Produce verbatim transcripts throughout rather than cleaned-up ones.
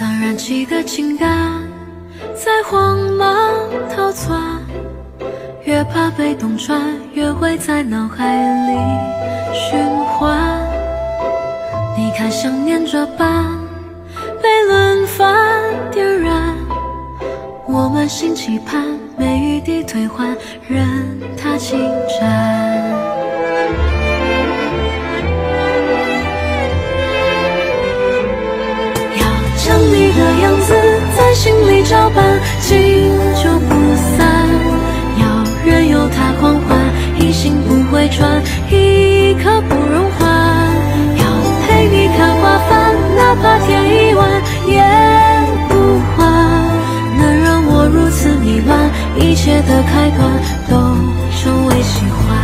当燃起的情感在慌忙逃窜，越怕被洞穿，越会在脑海里循环。你看想念这般被轮番点燃，我满心期盼每一滴退还，任它侵占。想你的样子在心里照搬，经久不散，要任由它狂欢，一心不回转，一刻不容缓。要陪你看花瓣，哪怕天已晚，也不还。能让我如此迷乱，一切的开端都成为喜欢。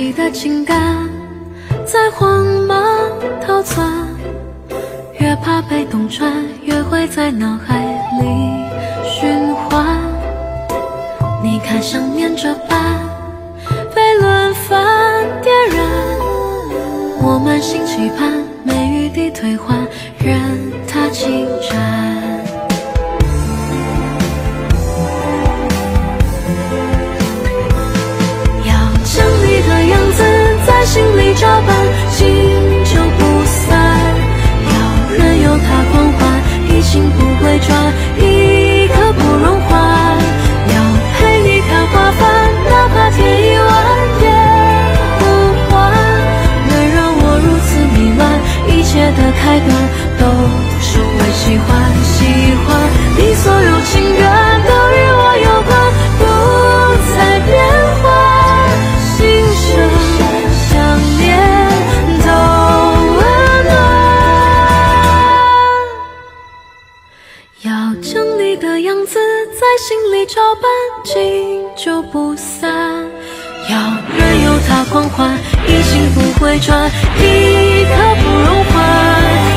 你的情感在慌忙逃窜，越怕被洞穿，越会在脑海里循环。你看想念这般被轮番点燃，我满心期盼每一滴退还，任它侵占。心里照搬，经久不散，要任由它狂欢，一心不回转，一刻不容缓。要陪你看花瓣，哪怕天已晚，也不还。能让我如此迷乱，一切的开端都是为喜欢，喜欢你所有情感都与我有关，不再变。心里照搬，经久不散，要任由它狂欢，一心不回转，一刻不容缓。